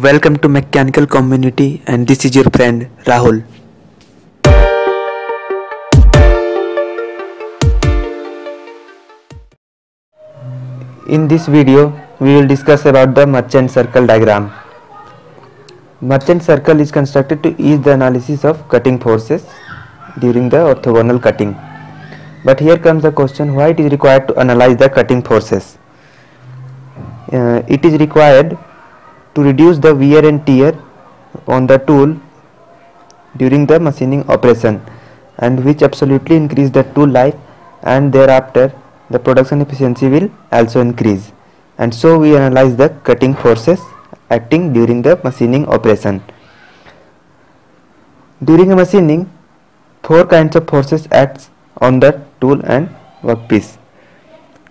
Welcome to Mechanical Community, and this is your friend Rahul. In this video, we will discuss about the merchant circle diagram. Merchant circle is constructed to ease the analysis of cutting forces during the orthogonal cutting. But here comes the question, why it is required to analyze the cutting forces? It is required to reduce the wear and tear on the tool during the machining operation, and which absolutely increase the tool life, and thereafter the production efficiency will also increase. And so we analyze the cutting forces acting during the machining operation. During a machining, four kinds of forces acts on the tool and workpiece.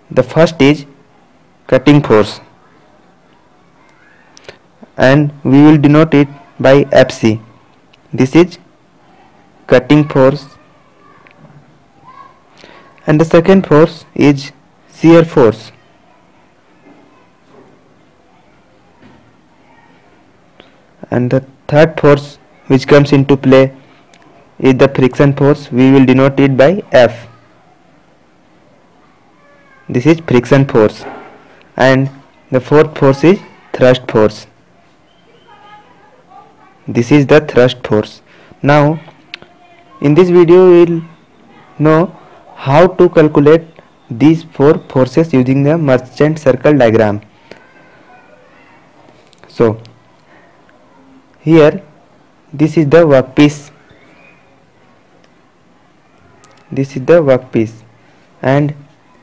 The first is cutting force, and we will denote it by FC. This is cutting force. And the second force is shear force. And the third force which comes into play is the friction force. We will denote it by F. This is friction force. And the fourth force is thrust force. This is the thrust force. Now, in this video, we will know how to calculate these four forces using the merchant circle diagram. So, here, this is the workpiece, and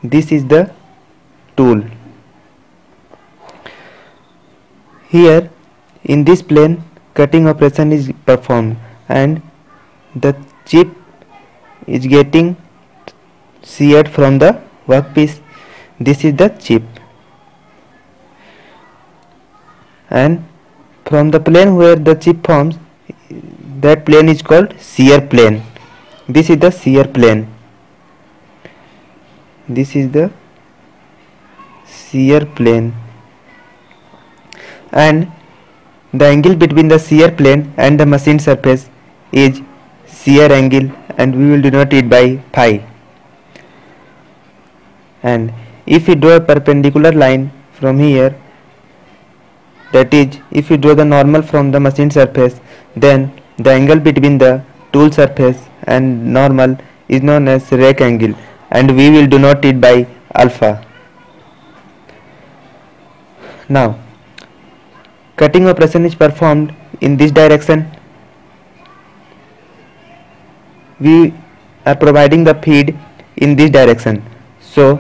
this is the tool. Here, in this plane, cutting operation is performed, and the chip is getting sheared from the workpiece. This is the chip, and from the plane where the chip forms, that plane is called shear plane. This is the shear plane. This is the shear plane, and the angle between the shear plane and the machine surface is shear angle, and we will denote it by phi. And if we draw a perpendicular line from here, that is, if we draw the normal from the machine surface, then the angle between the tool surface and normal is known as rack angle, and we will denote it by alpha. Now, cutting operation is performed in this direction. We are providing the feed in this direction, so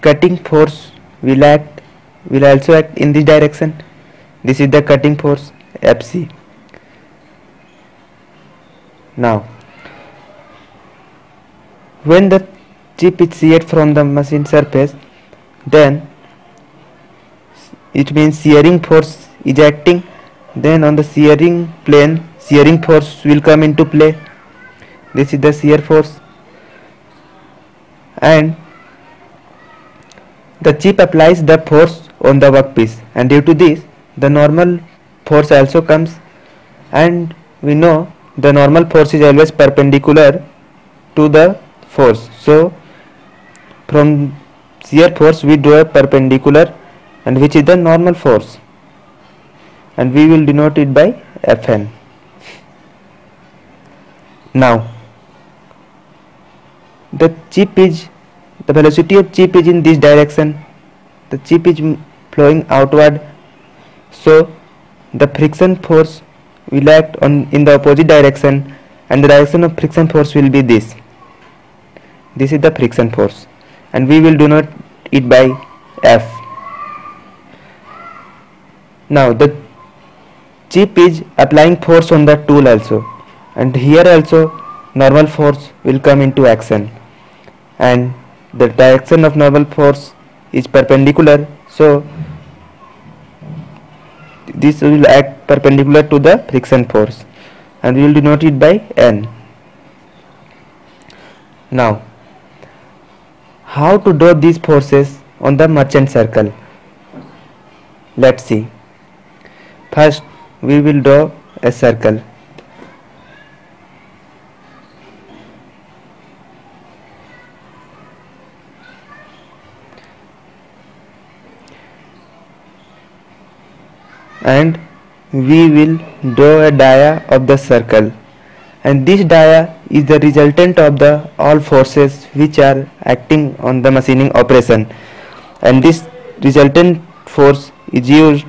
cutting force will also act in this direction. This is the cutting force FC. Now, when the chip is sheared from the machine surface, then it means shearing force is acting. Then on the shearing plane, shearing force will come into play. This is the shear force, and the chip applies the force on the workpiece, and due to this the normal force also comes. And we know the normal force is always perpendicular to the force, so from shear force we draw a perpendicular, and which is the normal force, and we will denote it by Fn. Now, the velocity of chip is in this direction. The chip is flowing outward, so the friction force will act in the opposite direction, and the direction of friction force will be this. This is the friction force, and we will denote it by F. Now, the chip is applying force on the tool also, and here also normal force will come into action, and the direction of normal force is perpendicular, so this will act perpendicular to the friction force, and we will denote it by N. Now, how to draw these forces on the merchant circle? Let's see. First, we will draw a circle. And we will draw a dia of the circle, and this dia is the resultant of the all forces which are acting on the machining operation, and this resultant force is used.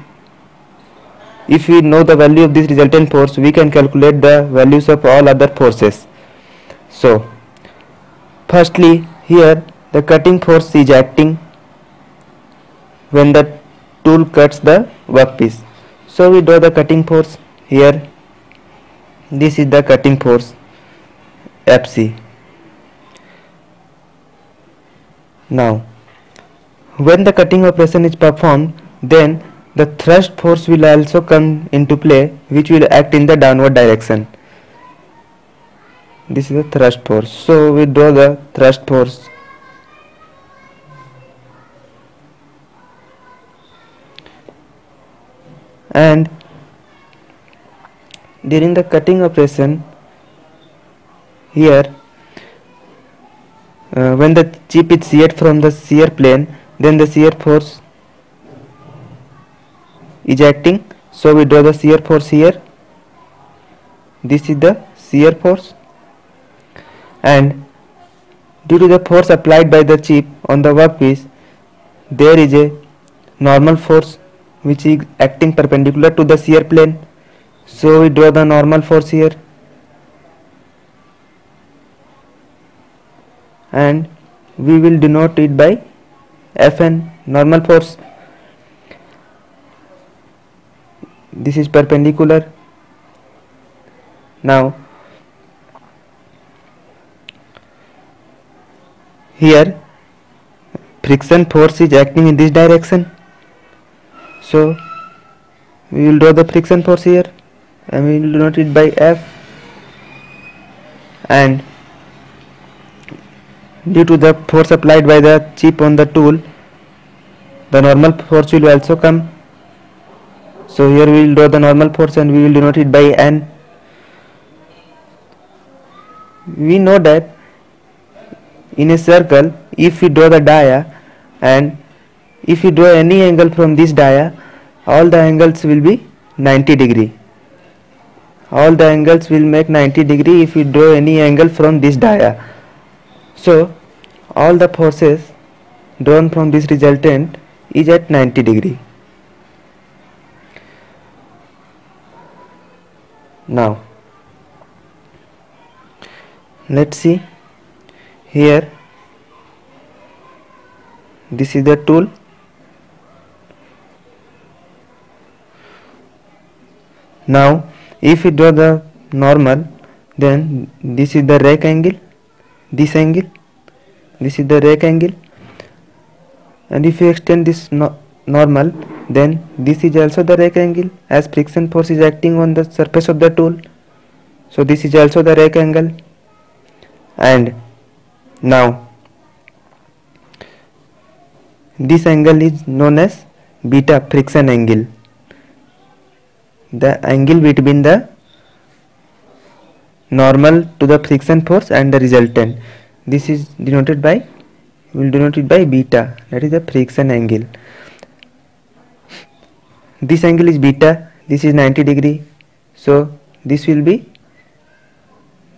If we know the value of this resultant force, we can calculate the values of all other forces. So firstly, here the cutting force is acting when the tool cuts the workpiece. So we draw the cutting force here. This is the cutting force FC. Now, when the cutting operation is performed, then the thrust force will also come into play, which will act in the downward direction. This is the thrust force. So we draw the thrust force. And during the cutting operation here, when the chip is sheared from the shear plane, then the shear force is acting. So we draw the shear force here. This is the shear force, and due to the force applied by the chip on the workpiece, there is a normal force which is acting perpendicular to the shear plane. So we draw the normal force here, and we will denote it by Fn, normal force. This is perpendicular. Now here friction force is acting in this direction. So we will draw the friction force here, and we will denote it by F. And due to the force applied by the chip on the tool, the normal force will also come. So here we will draw the normal force, and we will denote it by N. We know that in a circle, if we draw the dia, and if you draw any angle from this dia, all the angles will be 90 degree. All the angles will make 90 degree if you draw any angle from this dia. So all the forces drawn from this resultant is at 90 degree. Now let's see here. This is the tool. Now if we draw the normal, then this is the rack angle, this angle, this is the rack angle, and if we extend this normal, then this is also the rack angle, as friction force is acting on the surface of the tool. So this is also the rack angle. And now this angle is known as beta, friction angle, the angle between the normal to the friction force and the resultant. This is denoted by, we will denote it by beta, that is the friction angle. This angle is beta, this is 90 degree, so this will be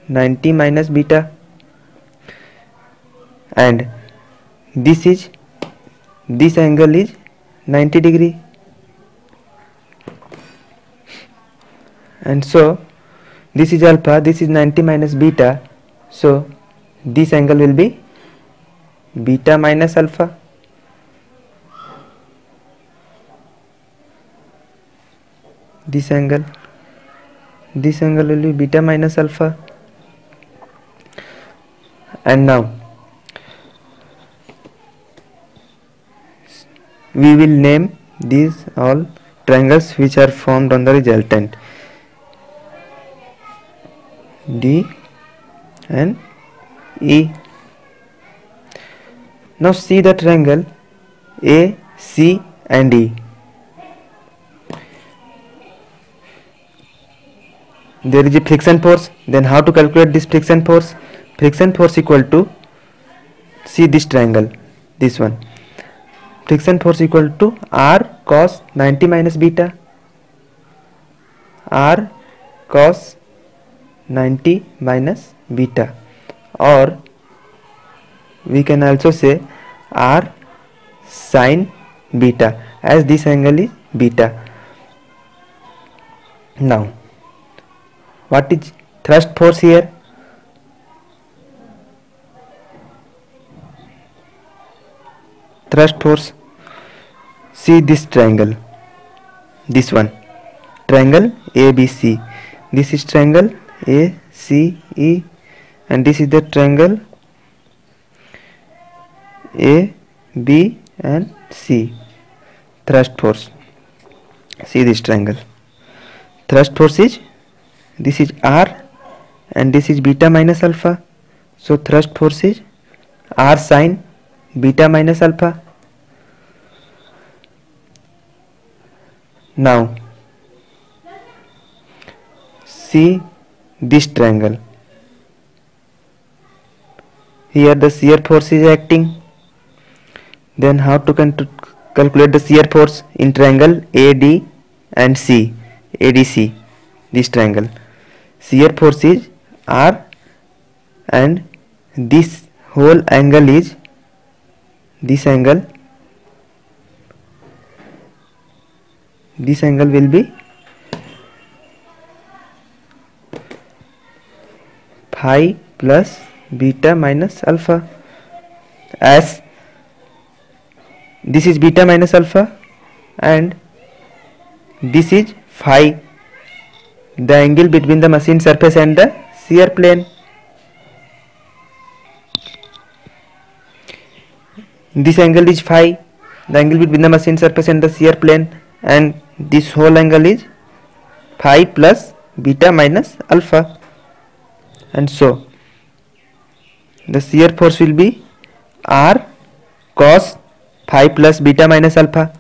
90 minus beta, and this angle is 90 degree. And so this is alpha, this is 90 minus beta, so this angle will be beta minus alpha. This angle will be beta minus alpha. And now we will name these all triangles which are formed on the resultant, D and E. Now see the triangle A, C and D. there is a friction force. Then how to calculate this friction force? Friction force equal to, see this triangle, this one, friction force equal to r cos 90 minus beta, r cos 90 minus beta, or we can also say r sin beta, as this angle is beta. Now what is thrust force here? Thrust force, see this triangle, this one, triangle ABC. This is triangle ACE and this is the triangle A, B and C. Thrust force, see this triangle, thrust force is, this is R and this is beta minus alpha, so thrust force is R sin beta minus alpha. Now see this triangle, here the shear force is acting. Then how to calculate the shear force in triangle AD and C, ADC, this triangle. Shear force is R and this whole angle is, this angle will be phi plus beta minus alpha, as this is beta minus alpha and this is phi, the angle between the machine surface and the shear plane. This angle is phi, the angle between the machine surface and the shear plane, and this whole angle is phi plus beta minus alpha, and so the shear force will be R cos phi plus beta minus alpha,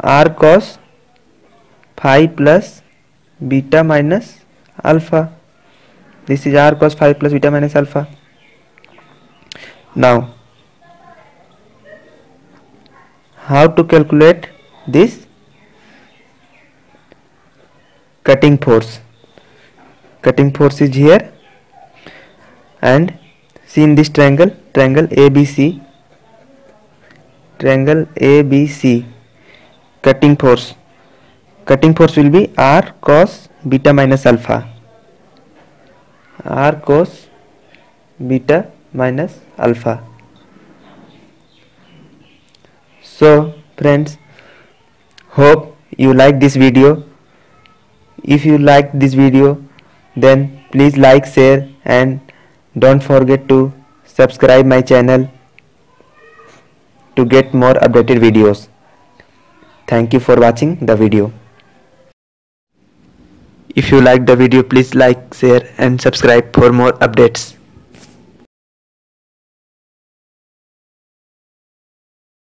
r cos phi plus beta minus alpha, this is r cos phi plus beta minus alpha. Now how to calculate this cutting force? Cutting force is here, and see in this triangle, triangle ABC, triangle ABC, cutting force. Cutting force will be R cos beta minus alpha, R cos beta minus alpha. So friends, hope you like this video. If you like this video, then please like, share, and don't forget to subscribe my channel to get more updated videos. Thank you for watching the video. If you liked the video, please like, share and subscribe for more updates.